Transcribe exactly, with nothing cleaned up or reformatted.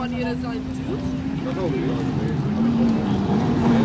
one unit's on two.